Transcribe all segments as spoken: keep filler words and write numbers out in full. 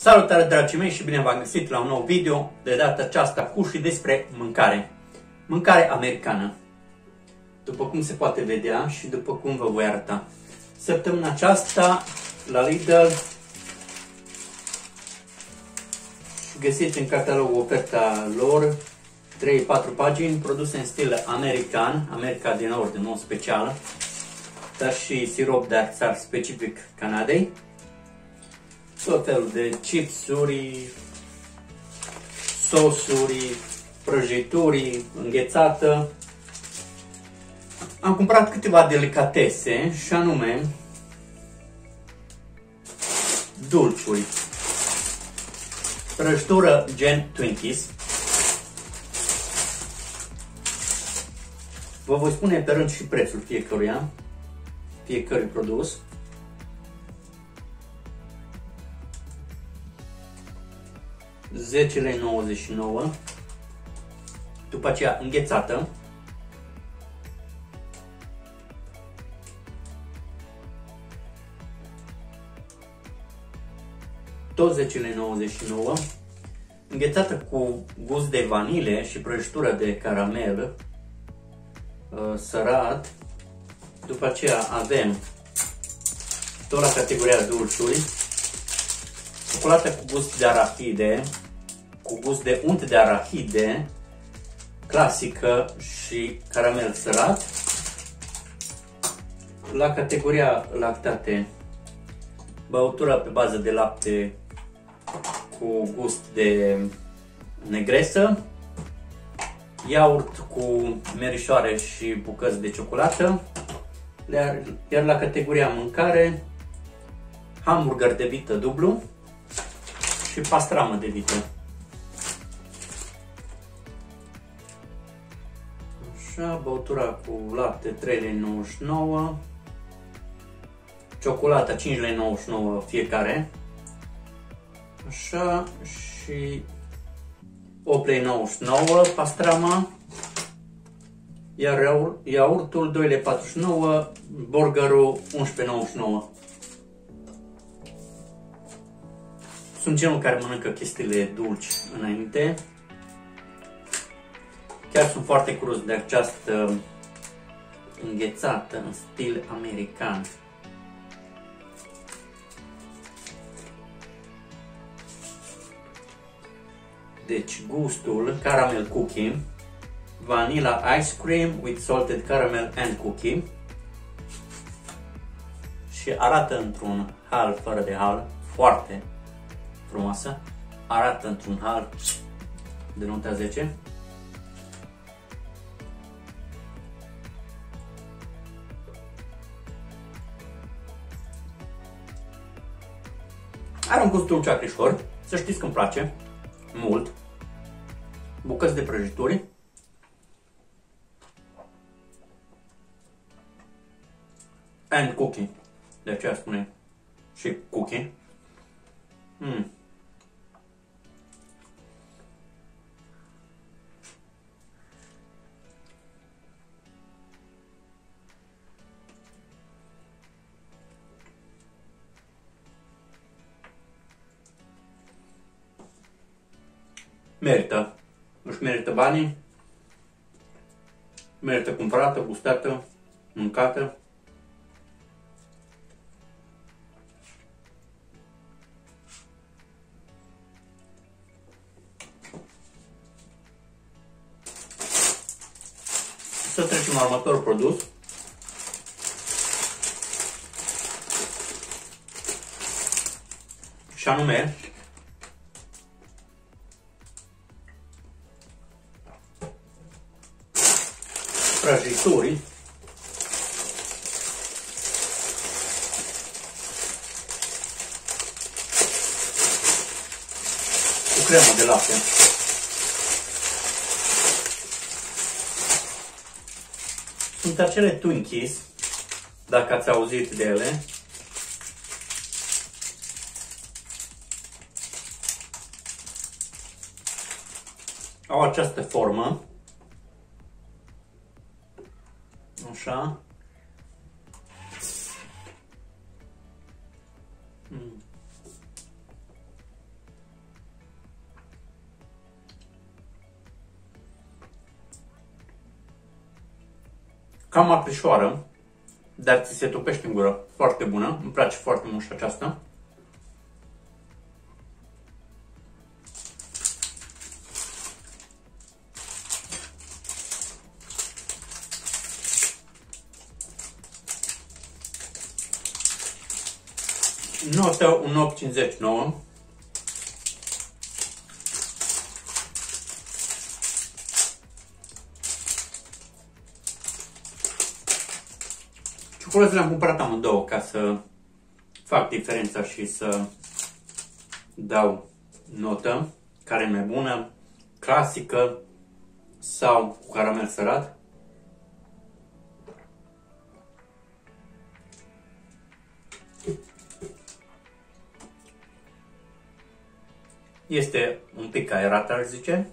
Salutare, dragii mei, și bine v-am găsit la un nou video, de data aceasta cu și despre mâncare. Mâncare americană. După cum se poate vedea și după cum vă voi arăta. Săptămâna aceasta la Lidl găsiți în catalog oferta lor trei patru pagini, produse în stil american, America din Nord, nu special, dar și sirop de axar specific Canadei. Tot felul de chipsuri, sosuri, prăjituri, înghețată. Am cumpărat câteva delicatese și anume dulciuri. Prăjitură gen Twinkies. Vă voi spune pe rând și prețul fiecăruia, fiecărui produs. zece lei nouăzeci și nouă. După aceea înghețată. Tot zece lei nouăzeci și nouă. Înghețată cu gust de vanile și prăjitură de caramel sărat. După aceea avem tot la categoria dulciuri. Ciocolată cu gust de arahide, cu gust de unt de arahide, clasică și caramel sărat. La categoria lactate, băutură pe bază de lapte cu gust de negresă, iaurt cu merișoare și bucăți de ciocolată, iar la categoria mâncare, hamburger de vită dublu și pastramă de vită. Așa, băutura cu lapte trei lei nouăzeci și nouă, ciocolata cinci lei nouăzeci și nouă fiecare. Așa, și opt lei nouăzeci și nouă pastrama, iar iaurtul doi lei patruzeci și nouă, burgerul unsprezece lei nouăzeci și nouă. Sunt genul care mănâncă chestiile dulci înainte. Chiar sunt foarte curios de această înghețată în stil american. Deci gustul caramel cookie, vanilla ice cream with salted caramel and cookie, și arată într-un hal fără de hal foarte frumoasă, arată într-un hal de nota zece. Are un gust dulce acrișor, să știți că îmi place mult. Bucăți de prăjituri. And cookie, de aceea spune și cookie. Mm. Merită, își merită banii, merită cumpărată, gustată, mâncată. Să trecem la următorul produs. Și anume prăjituri cu cremă de lapte. Sunt acele Twinkies, dacă ați auzit de ele. Au această formă. Așa. Mm. cam aprișoară, dar ți se topește în gură. Foarte bună, îmi place foarte mult și aceasta. Nota un opt cincizeci și nouă. Ciocolății le-am cumpărat amândouă ca să fac diferența și să dau notă care e mai bună, clasică sau cu caramel sărat. Este un pic aerat, ar zice,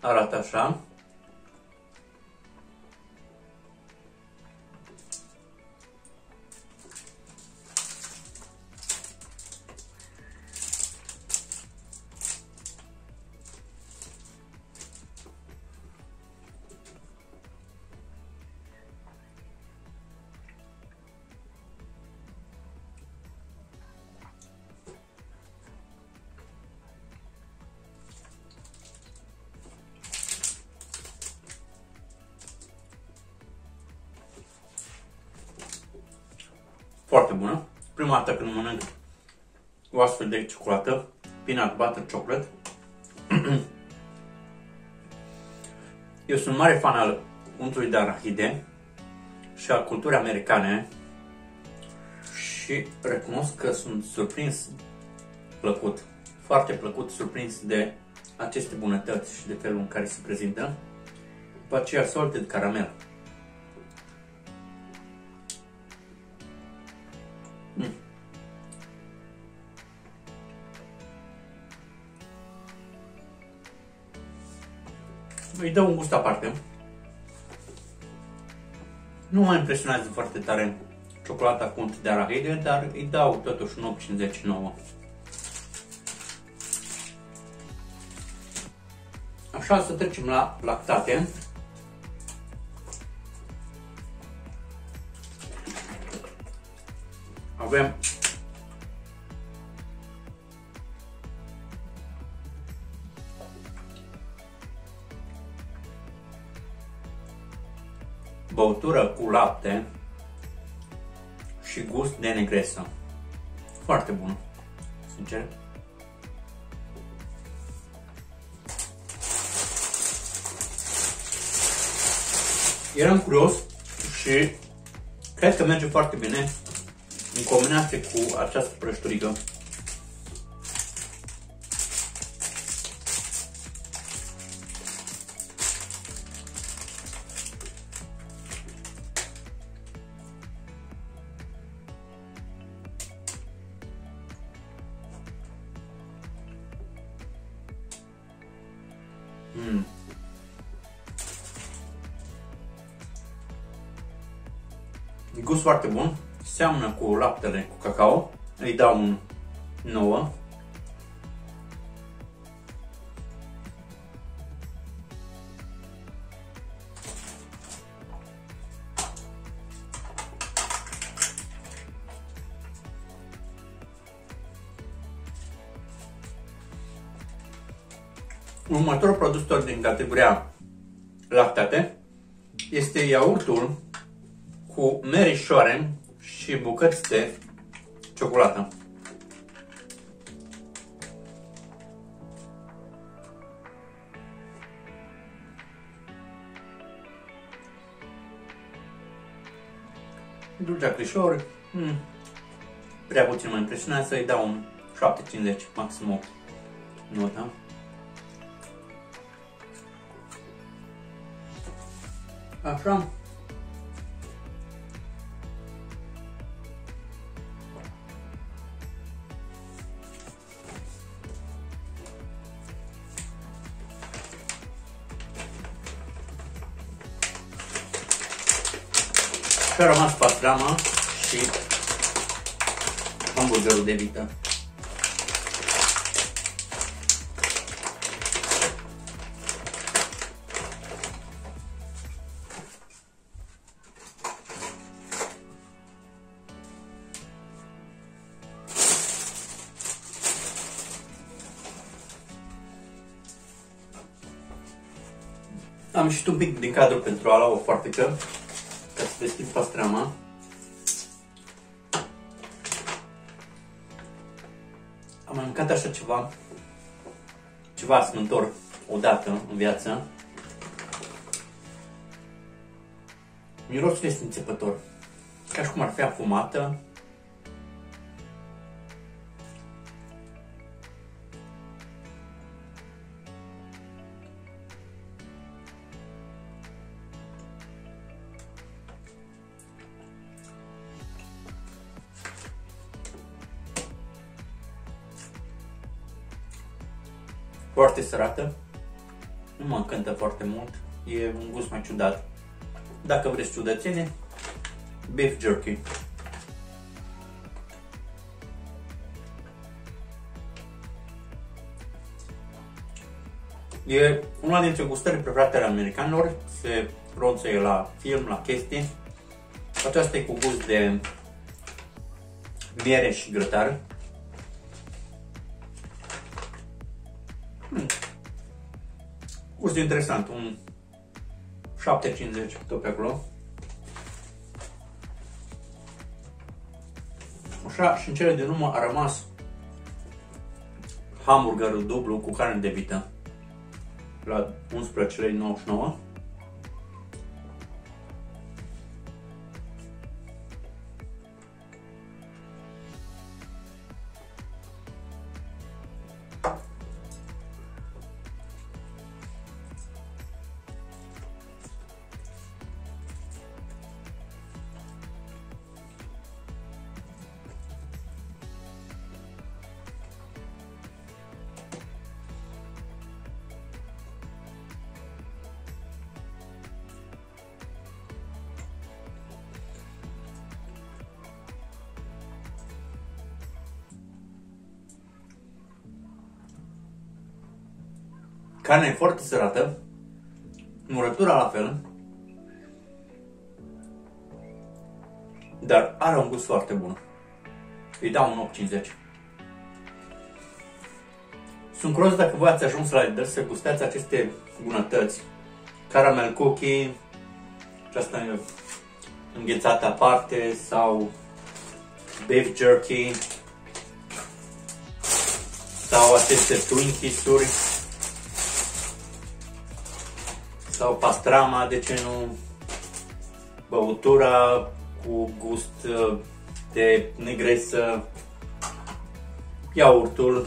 arată așa. Foarte bună. Prima dată când mănânc o astfel de ciocolată, peanut butter chocolate. Eu sunt mare fan al untului de arahide și al culturii americane și recunosc că sunt surprins plăcut, foarte plăcut, surprins de aceste bunătăți și de felul în care se prezintă. După aceea, salted caramel. Îi dă un gust aparte. Nu mă impresionează foarte tare ciocolata cu unt de arahide, dar îi dau totuși un opt cincizeci și nouă. Așa, să trecem la lactate. Avem băutură cu lapte și gust de negresă. Foarte bun, sincer. Eram curios și cred că merge foarte bine în combinație cu această prăjiturică. Mm. Gust foarte bun, seamănă cu laptele cu cacao, îi dau un nouă. Următorul produs tot din categoria lactate este iaurtul cu merișoare și bucăți de ciocolată. Dulcea crișor, hmm, prea puțin mă impresionează, să-i dau un șapte cincizeci, maxim opt nota. Așa. Și a rămas pastrama și hamburgerul de vită. Am ieșit un pic din cadru pentru a lua o foarfecă, ca să deschid pastrama. Am mâncat așa ceva, ceva asmântor odată în viață. Mirosul este înțepător, ca și cum ar fi afumată. Foarte sărată, nu mă încântă foarte mult, e un gust mai ciudat. Dacă vreți ciudățenie, beef jerky. E una dintre gustările preferate ale americanilor, se pronunță la film, la chestii. Aceasta e cu gust de miere și grătar. Gustul interesant, un șapte cincizeci tot pe acolo. Așa, și în cele din urmă a rămas hamburgerul dublu cu carne de vită la unsprezece nouăzeci și nouă. Carnea e foarte sărată, murătura la fel, dar are un gust foarte bun. Îi dau un opt cincizeci. Sunt curios dacă voi ați ajuns la Lidl să gustați aceste bunătăți. Caramel cookie, aceasta înghețată aparte, sau beef jerky, sau aceste Twinkies-uri, sau pastrama, de ce nu, băutura cu gust de negresă, iaurtul,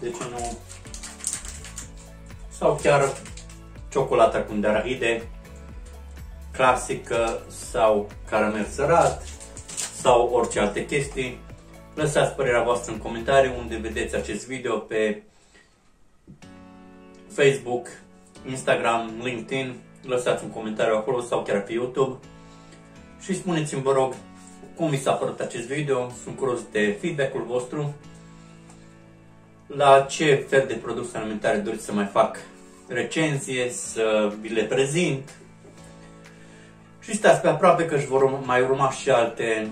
de ce nu, sau chiar ciocolata cu darahide, clasică sau caramel sărat, sau orice alte chestii. Lăsați părerea voastră în comentarii unde vedeți acest video, pe Facebook, Instagram, LinkedIn, lăsați un comentariu acolo sau chiar pe YouTube și spuneți-mi, vă rog, cum vi s-a părut acest video. Sunt curios de feedback-ul vostru, la ce fel de produse alimentare doriți să mai fac recenzie, să vi le prezint, și stați pe aproape că își vor mai urma și alte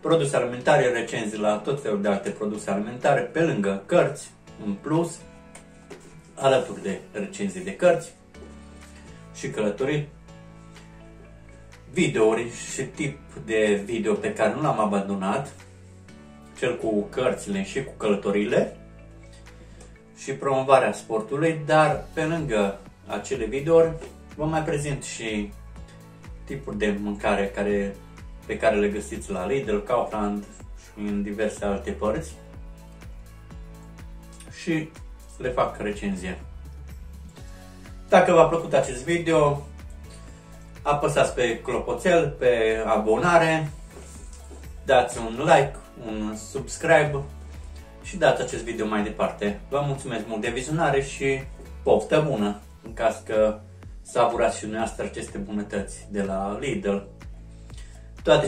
produse alimentare, recenzii la tot felul de alte produse alimentare, pe lângă cărți, în plus, alături de recenzii de cărți și călătorii, videouri și tip de video pe care nu l-am abandonat, cel cu cărțile și cu călătorile și promovarea sportului, dar pe lângă acele videouri vă mai prezint și tipuri de mâncare care, pe care le găsiți la Lidl, Kaufland și în diverse alte părți, și le fac recenzie. Dacă v-a plăcut acest video, apăsați pe clopoțel, pe abonare, dați un like, un subscribe și dați acest video mai departe. Vă mulțumesc mult de vizionare și poftă bună, în caz că savurați și dumneavoastră aceste bunătăți de la Lidl. Toate